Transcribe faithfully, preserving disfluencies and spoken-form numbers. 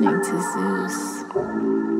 listening to Zuss.